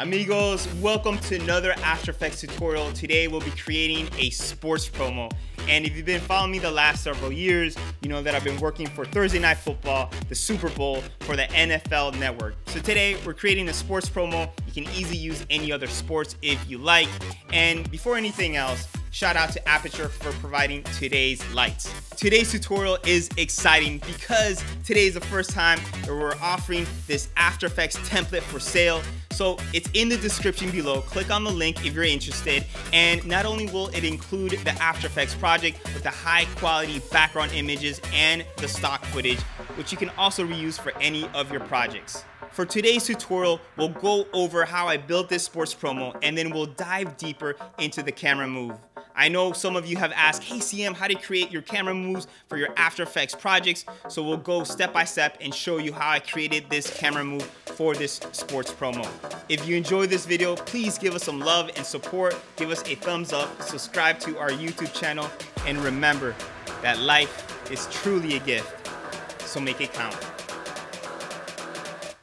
Amigos, welcome to another After Effects tutorial. Today we'll be creating a sports promo. And if you've been following me the last several years, you know that I've been working for Thursday Night Football, the Super Bowl, for the NFL Network. So today we're creating a sports promo. You can easily use any other sports if you like. And before anything else, shout out to Aperture for providing today's lights. Today's tutorial is exciting because today is the first time that we're offering this After Effects template for sale. So it's in the description below. Click on the link if you're interested. And not only will it include the After Effects project with the high quality background images and the stock footage, which you can also reuse for any of your projects. For today's tutorial, we'll go over how I built this sports promo, and then we'll dive deeper into the camera move. I know some of you have asked, hey CM, how to create your camera moves for your After Effects projects. So we'll go step by step and show you how I created this camera move for this sports promo. If you enjoyed this video, please give us some love and support. Give us a thumbs up, subscribe to our YouTube channel, and remember that life is truly a gift, so make it count.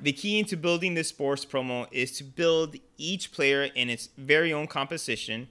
The key into building this sports promo is to build each player in its very own composition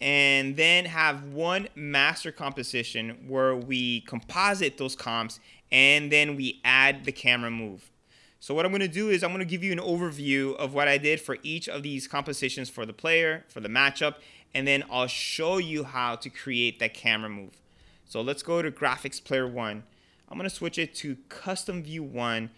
and then have one master composition where we composite those comps and then we add the camera move. So what I'm going to do is I'm going to give you an overview of what I did for each of these compositions for the player, for the matchup, and then I'll show you how to create that camera move. So let's go to graphics player 1. I'm going to switch it to custom view 1.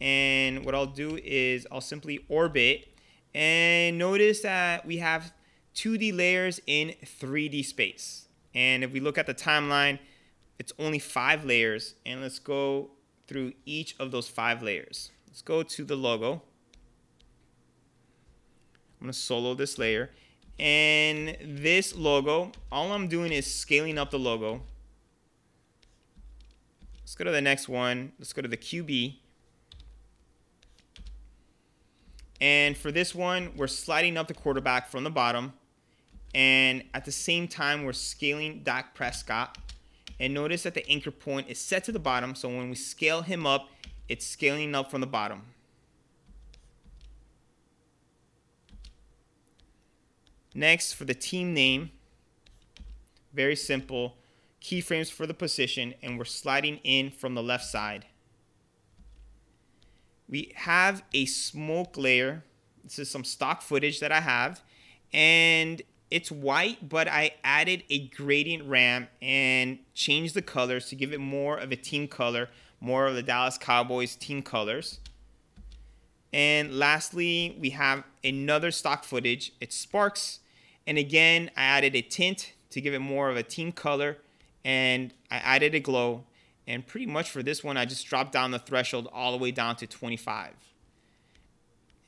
And what I'll do is I'll simply orbit, and notice that we have 2D layers in 3D space. And if we look at the timeline, it's only 5 layers, and let's go through each of those 5 layers. Let's go to the logo. I'm gonna solo this layer, and this logo, all I'm doing is scaling up the logo. Let's go to the next one. Let's go to the QB. And for this one, we're sliding up the quarterback from the bottom. And at the same time, we're scaling Dak Prescott. And notice that the anchor point is set to the bottom. So when we scale him up, it's scaling up from the bottom. Next, for the team name, very simple. Keyframes for the position, and we're sliding in from the left side. We have a smoke layer. This is some stock footage that I have, and it's white, but I added a gradient ramp and changed the colors to give it more of a team color, more of the Dallas Cowboys team colors. And lastly, we have another stock footage. It's sparks, and again, I added a tint to give it more of a team color, and I added a glow. And pretty much for this one, I just dropped down the threshold all the way down to 25.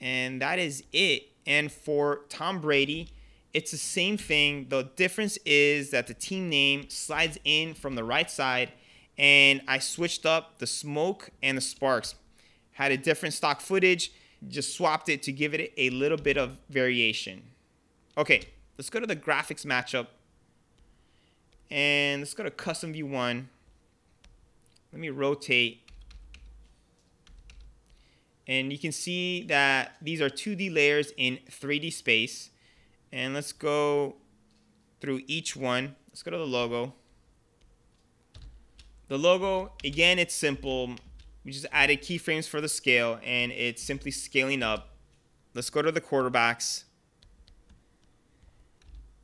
And that is it. And for Tom Brady, it's the same thing. The difference is that the team name slides in from the right side, and I switched up the smoke and the sparks. Had a different stock footage, just swapped it to give it a little bit of variation. Okay, let's go to the graphics matchup. And let's go to custom view 1. Let me rotate, and you can see that these are 2D layers in 3D space. And let's go through each one. Let's go to the logo. The logo, again, it's simple. We just added keyframes for the scale, and it's simply scaling up. Let's go to the quarterbacks,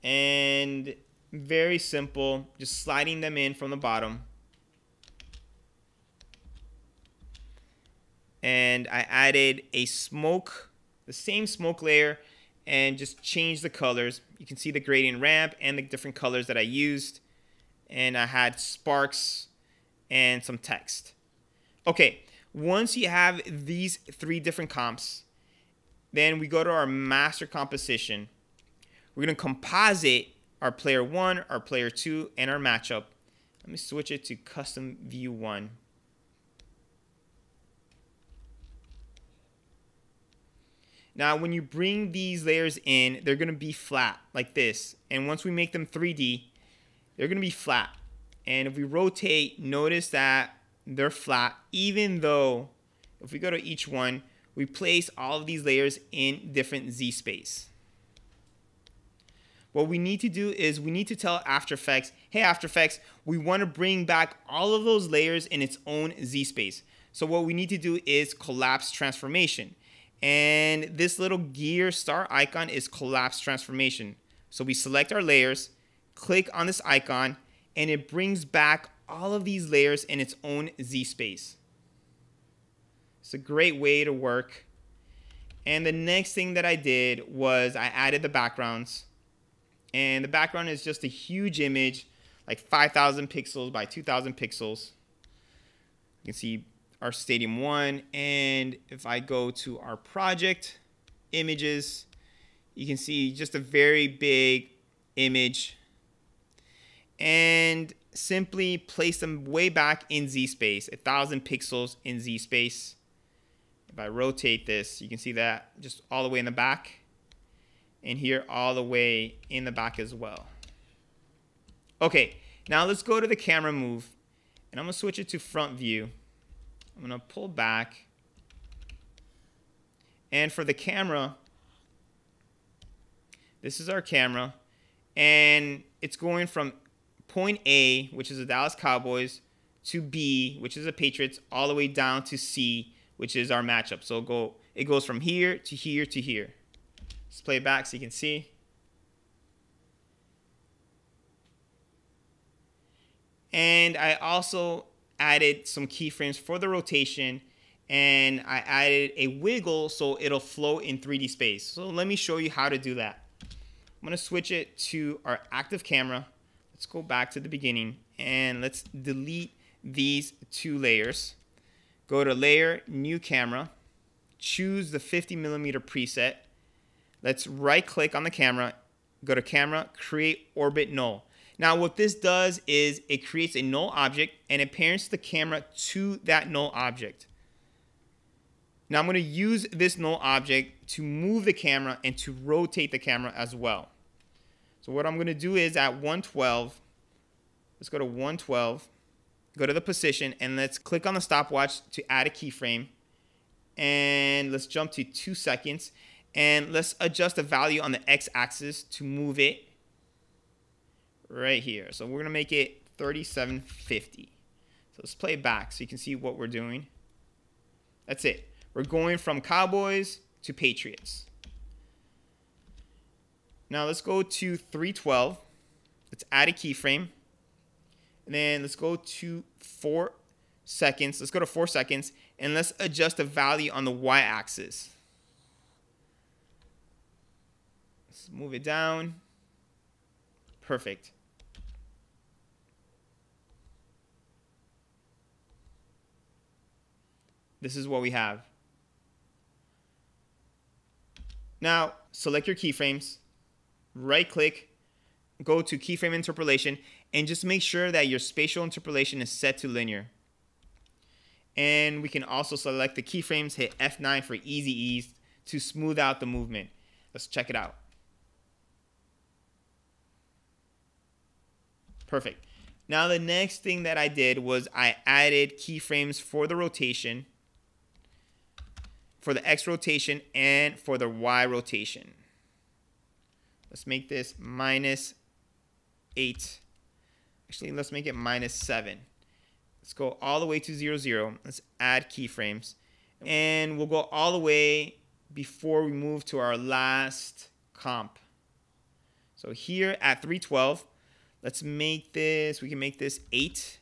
and very simple, just sliding them in from the bottom. And I added a smoke, the same smoke layer, and just changed the colors. You can see the gradient ramp and the different colors that I used. And I had sparks and some text. Okay, once you have these 3 different comps, then we go to our master composition. We're gonna composite our player 1, our player 2, and our matchup. Let me switch it to custom view 1. Now, when you bring these layers in, they're going to be flat like this. And once we make them 3D, they're going to be flat. And if we rotate, notice that they're flat, even though if we go to each one, we place all of these layers in different Z space. What we need to do is we need to tell After Effects, hey, After Effects, we want to bring back all of those layers in its own Z space. So what we need to do is collapse transformation. And this little gear star icon is collapse transformation. So we select our layers, click on this icon, and it brings back all of these layers in its own Z space. It's a great way to work. And the next thing that I did was I added the backgrounds. And the background is just a huge image, like 5,000 pixels by 2,000 pixels. You can see our Stadium 1. And if I go to our project images, you can see just a very big image. And simply place them way back in Z space, 1,000 pixels in Z space. If I rotate this, you can see that just all the way in the back. And here all the way in the back as well. Okay, now let's go to the camera move. And I'm gonna switch it to front view. I'm gonna pull back. And for the camera, this is our camera. And it's going from point A, which is the Dallas Cowboys, to B, which is the Patriots, all the way down to C, which is our matchup. So it goes from here to here to here. Let's play it back so you can see. And I also added some keyframes for the rotation, and I added a wiggle so it'll flow in 3D space. So let me show you how to do that. I'm gonna switch it to our active camera. Let's go back to the beginning and let's delete these two layers. Go to layer, new camera, choose the 50mm preset. Let's right click on the camera, go to camera, create orbit null. Now what this does is it creates a null object and it parents the camera to that null object. Now I'm gonna use this null object to move the camera and to rotate the camera as well. So what I'm gonna do is at 112, let's go to 112, go to the position and let's click on the stopwatch to add a keyframe. And let's jump to 2 seconds. And let's adjust the value on the x-axis to move it right here. So we're going to make it 3750. So let's play it back so you can see what we're doing. That's it. We're going from Cowboys to Patriots. Now let's go to 312. Let's add a keyframe. And then let's go to 4 seconds. Let's go to 4 seconds. And let's adjust the value on the y-axis. Let's move it down. Perfect. This is what we have. Now, select your keyframes, right click, go to keyframe interpolation, and just make sure that your spatial interpolation is set to linear. And we can also select the keyframes, hit F9 for easy ease to smooth out the movement. Let's check it out. Perfect. Now the next thing that I did was I added keyframes for the rotation, for the X rotation and for the Y rotation. Let's make this -8. Actually, let's make it -7. Let's go all the way to 0, 0. Let's add keyframes and we'll go all the way before we move to our last comp. So here at 312, let's make this, we can make this 8,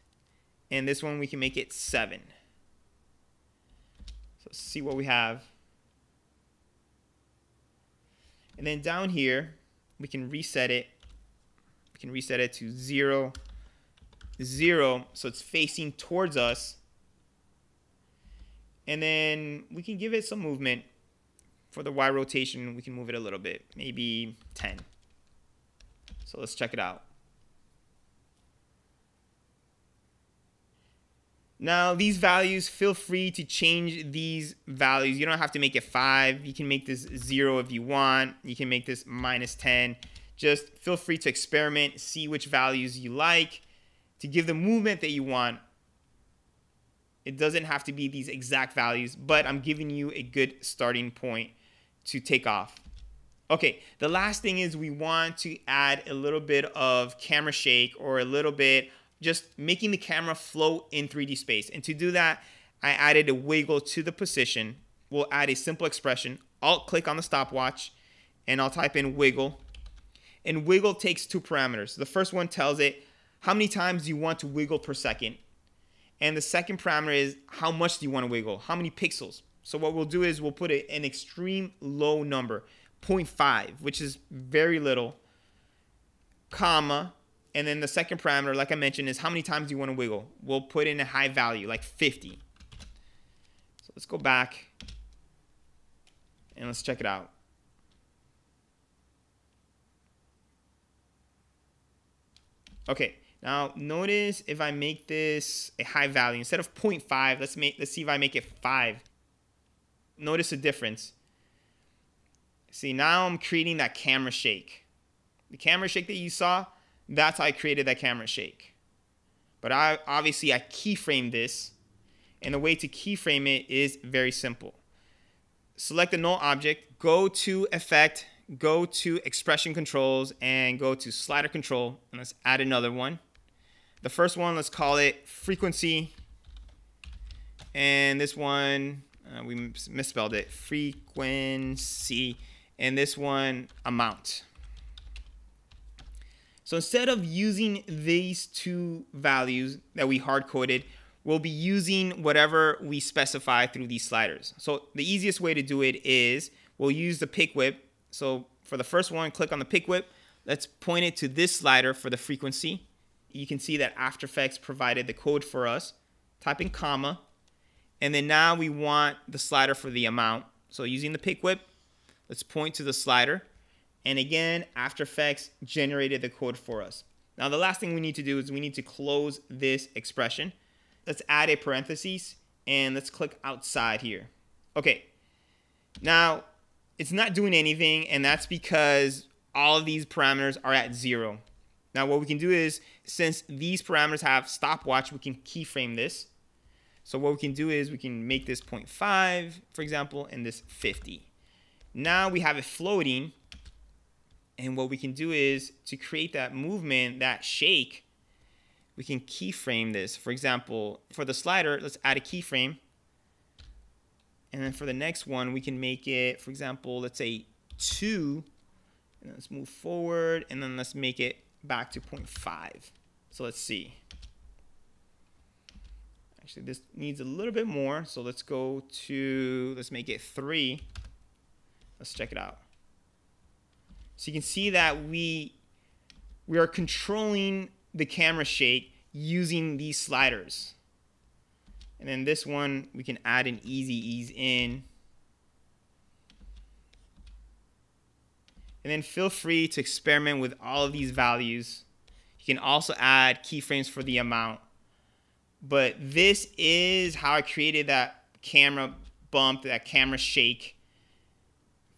and this one we can make it 7. So let's see what we have. And then down here, we can reset it. We can reset it to 0, 0, so it's facing towards us. And then we can give it some movement. For the Y rotation, we can move it a little bit, maybe 10. So let's check it out. Now these values, feel free to change these values. You don't have to make it 5. You can make this 0 if you want. You can make this -10. Just feel free to experiment, see which values you like to give the movement that you want. It doesn't have to be these exact values, but I'm giving you a good starting point to take off. Okay, the last thing is we want to add a little bit of camera shake, or a little bit just making the camera float in 3D space. And to do that, I added a wiggle to the position. We'll add a simple expression. Alt click on the stopwatch and I'll type in wiggle. And wiggle takes two parameters. The first one tells it how many times you want to wiggle per second. And the second parameter is how much do you want to wiggle? How many pixels? So what we'll do is we'll put an extreme low number, 0.5, which is very little, comma, and then the second parameter, like I mentioned, is how many times you want to wiggle. We'll put in a high value, like 50. So let's go back and let's check it out. Okay, now notice if I make this a high value, instead of 0.5, let's see if I make it 5. Notice the difference. See, now I'm creating that camera shake. The camera shake that you saw, that's how I created that camera shake. But I keyframed this, and the way to keyframe it is very simple. Select the null object, go to Effect, go to Expression Controls, and go to Slider Control, and let's add another one. The first one, let's call it Frequency, and this one, we misspelled it, Frequency, and this one, Amount. So instead of using these two values that we hard-coded, we'll be using whatever we specify through these sliders. So the easiest way to do it is we'll use the pick whip. So for the first one, click on the pick whip. Let's point it to this slider for the frequency. You can see that After Effects provided the code for us. Type in comma. And then now we want the slider for the amount. So using the pick whip, let's point to the slider. And again, After Effects generated the code for us. Now the last thing we need to do is we need to close this expression. Let's add a parenthesis and let's click outside here. Okay, now it's not doing anything, and that's because all of these parameters are at 0. Now what we can do is, since these parameters have stopwatch, we can keyframe this. So what we can do is we can make this 0.5, for example, and this 50. Now we have it floating. And what we can do is, to create that movement, that shake, we can keyframe this. For example, for the slider, let's add a keyframe. And then for the next one, we can make it, for example, let's say 2. And let's move forward. And then let's make it back to 0.5. So let's see. Actually, this needs a little bit more. So let's go to, let's make it 3. Let's check it out. So you can see that we are controlling the camera shake using these sliders. And then this one, we can add an easy ease in. And then feel free to experiment with all of these values. You can also add keyframes for the amount. But this is how I created that camera bump, that camera shake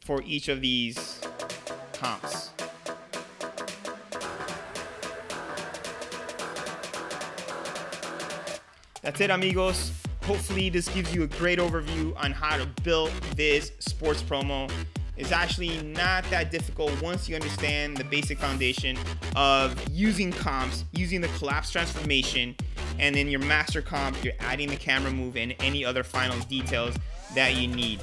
for each of these comps. That's it, amigos. Hopefully this gives you a great overview on how to build this sports promo. It's actually not that difficult once you understand the basic foundation of using comps, using the collapse transformation, and then your master comp, you're adding the camera move and any other final details that you need.